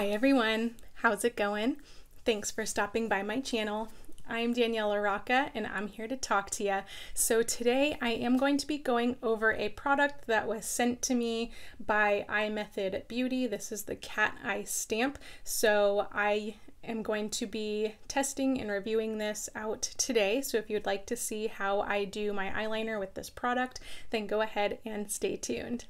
Hi everyone, how's it going? Thanks for stopping by my channel. I'm Danielle LaRocca and I'm here to talk to you. So today I am going to be going over a product that was sent to me by iMethod Beauty. This is the cat eye stamp. So I am going to be testing and reviewing this out today. So if you'd like to see how I do my eyeliner with this product, then go ahead and stay tuned.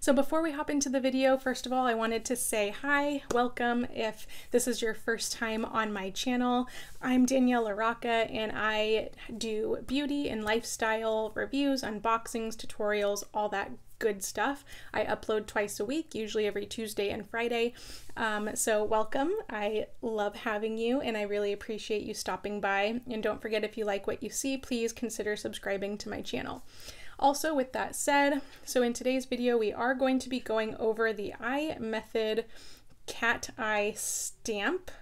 So before we hop into the video, first of all, I wanted to say hi, welcome. If this is your first time on my channel, I'm Danielle LaRocca and I do beauty and lifestyle reviews, unboxings, tutorials, all that good stuff. I upload twice a week, usually every Tuesday and Friday. So welcome. I love having you and I really appreciate you stopping by. And don't forget, if you like what you see, please consider subscribing to my channel. Also, with that said, so in today's video, we are going to be going over the iMethod cat eye stamp.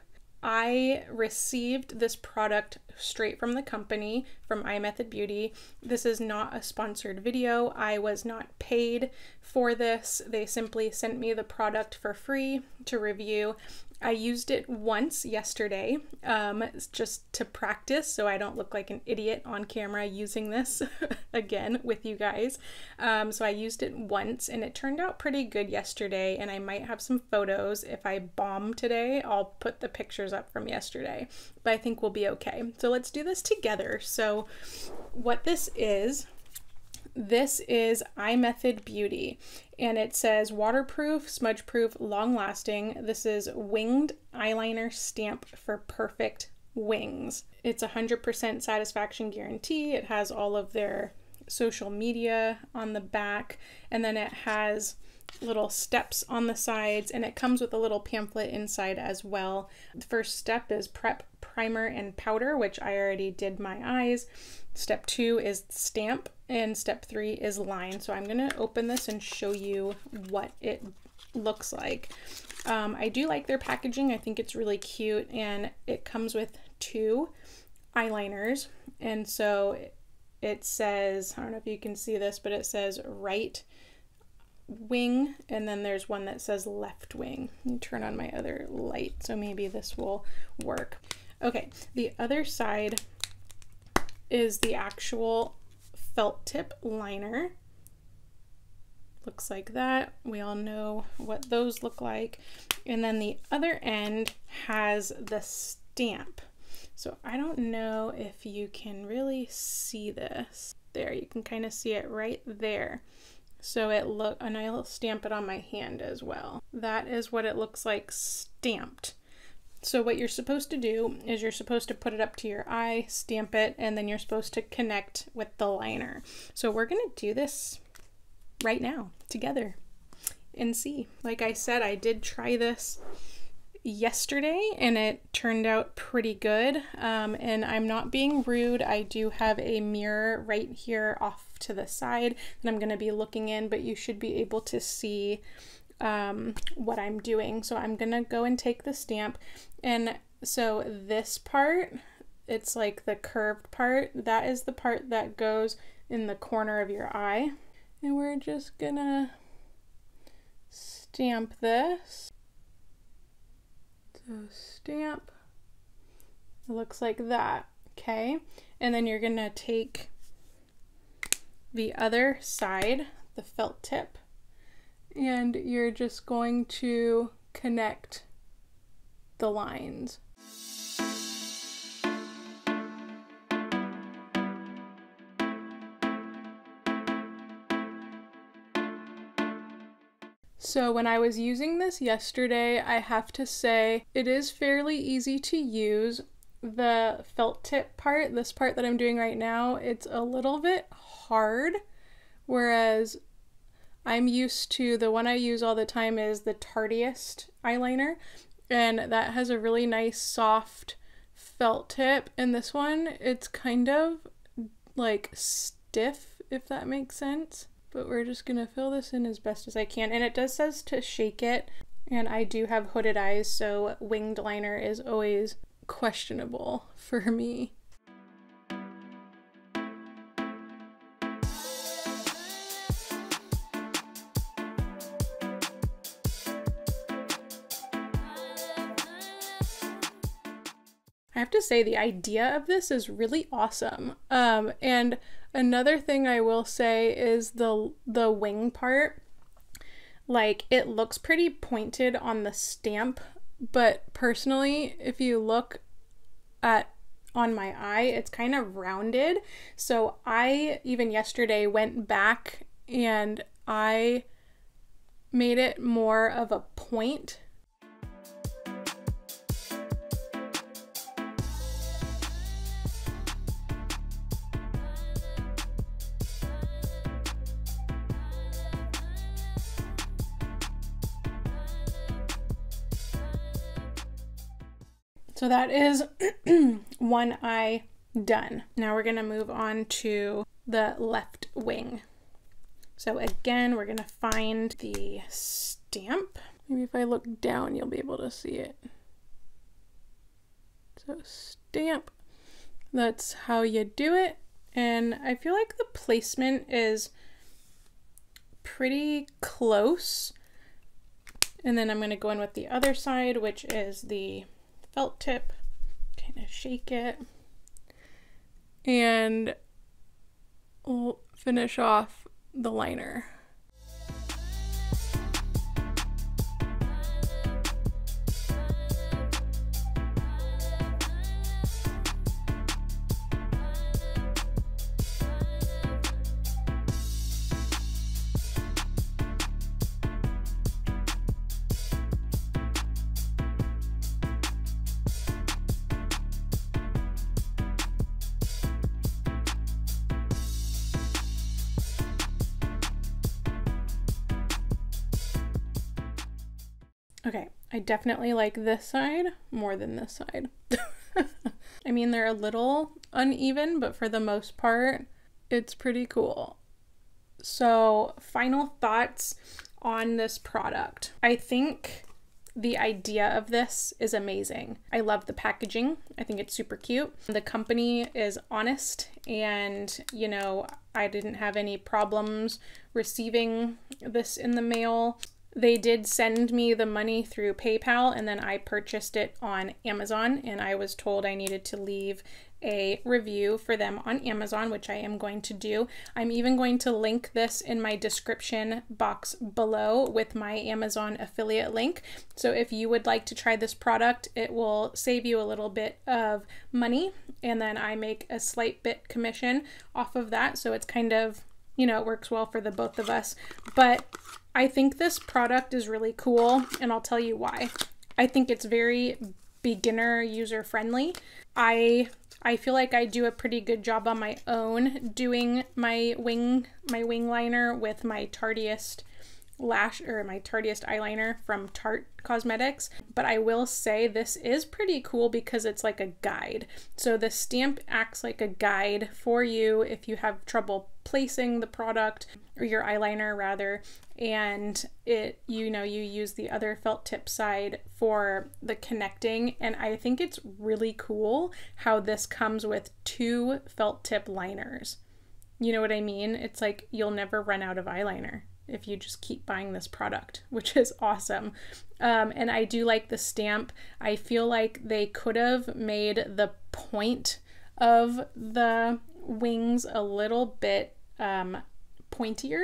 I received this product straight from the company, from iMethod Beauty. This is not a sponsored video. I was not paid for this. They simply sent me the product for free to review. I used it once yesterday, just to practice so I don't look like an idiot on camera using this again with you guys. So I used it once and it turned out pretty good yesterday, and I might have some photos. If I bomb today, I'll put the pictures up from yesterday, but I think we'll be okay. So let's do this together. So what this is iMethod Beauty, and it says waterproof, smudge proof, long lasting. This is winged eyeliner stamp for perfect wings. It's 100% satisfaction guarantee. It has all of their social media on the back, and then it has little steps on the sides, and it comes with a little pamphlet inside as well. The first step is prep, primer, and powder, which I already did my eyes. Step 2 is stamp, and step 3 is line. So I'm gonna open this and show you what it looks like. I do like their packaging. I think it's really cute, and it comes with 2 eyeliners. And so it says, I don't know if you can see this, but it says right wing, and then there's one that says left wing. Let me turn on my other light, so maybe this will work. Okay, the other side is the actual felt tip liner. Looks like that. We all know what those look like. And then the other end has the stamp. So I don't know if you can really see this. There, you can kind of see it right there. So it look, and I'll stamp it on my hand as well. That is what it looks like stamped. So what you're supposed to do is you're supposed to put it up to your eye, stamp it, and then you're supposed to connect with the liner. So we're gonna do this right now together and see. Like I said, I did try this yesterday and it turned out pretty good. And I'm not being rude. I do have a mirror right here off to the side and I'm going to be looking in, but you should be able to see what I'm doing. So I'm going to go and take the stamp. And so this part, it's like the curved part, that is the part that goes in the corner of your eye. And we're just gonna stamp this. So stamp, it looks like that. Okay. And then you're gonna take the other side, the felt tip, and you're just going to connect the lines. So when I was using this yesterday, I have to say it is fairly easy to use. The felt tip part, this part that I'm doing right now, it's a little bit hard, whereas I'm used to, the one I use all the time is the Tarteist eyeliner, and that has a really nice soft felt tip, and this one, it's kind of like stiff, if that makes sense. But we're just gonna fill this in as best as I can, and it does says to shake it, and I do have hooded eyes, so winged liner is always questionable for me. I have to say the idea of this is really awesome. And another thing I will say is the wing part. Like, it looks pretty pointed on the stamp, but personally, if you look at on my eye, it's kind of rounded. So I, even yesterday, went back and I made it more of a point. So that is one eye done. Now we're gonna move on to the left wing. So again, we're gonna find the stamp. Maybe if I look down, you'll be able to see it. So stamp, that's how you do it. And I feel like the placement is pretty close. And then I'm gonna go in with the other side, which is the felt tip, kind of shake it, and we'll finish off the liner. Okay, I definitely like this side more than this side. I mean, they're a little uneven, but for the most part, it's pretty cool. So, final thoughts on this product. I think the idea of this is amazing. I love the packaging. I think it's super cute. The company is honest, and you know, I didn't have any problems receiving this in the mail. They did send me the money through PayPal, and then I purchased it on Amazon, and I was told I needed to leave a review for them on Amazon, which I am going to do. I'm even going to link this in my description box below with my Amazon affiliate link. So if you would like to try this product, it will save you a little bit of money, and then I make a slight bit commission off of that. So it's kind of, you know, it works well for the both of us. But I think this product is really cool, and I'll tell you why. I think it's very beginner user friendly. I feel like I do a pretty good job on my own doing my wing liner with my Tarteist lash, or my Tarteist eyeliner from Tarte Cosmetics. But I will say this is pretty cool because it's like a guide. So the stamp acts like a guide for you if you have trouble placing the product, or your eyeliner rather, and it, you know, you use the other felt tip side for the connecting. And I think it's really cool how this comes with two felt tip liners. You know what I mean? It's like you'll never run out of eyeliner if you just keep buying this product, which is awesome. And I do like the stamp. I feel like they could have made the point of the wings a little bit pointier.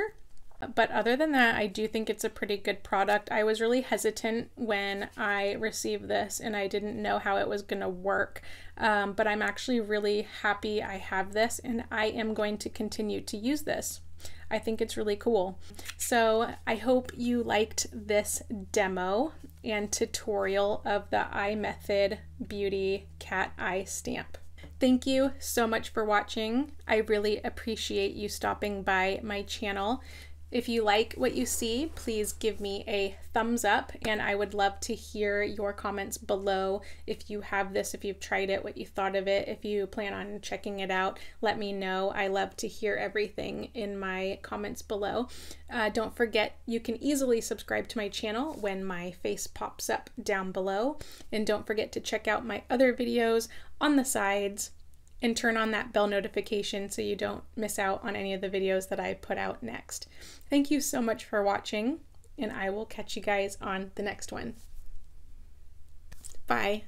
But other than that, I do think it's a pretty good product. I was really hesitant when I received this, and I didn't know how it was gonna work, but I'm actually really happy I have this, and I am going to continue to use this. I think it's really cool. So I hope you liked this demo and tutorial of the iMethod Beauty Cat Eye Stamp. Thank you so much for watching. I really appreciate you stopping by my channel. If you like what you see, please give me a thumbs up, and I would love to hear your comments below. If you have this, if you've tried it, what you thought of it, if you plan on checking it out, let me know. I love to hear everything in my comments below. Don't forget, you can easily subscribe to my channel when my face pops up down below. And don't forget to check out my other videos on the sides, and turn on that bell notification so you don't miss out on any of the videos that I put out next. Thank you so much for watching, and I will catch you guys on the next one. Bye.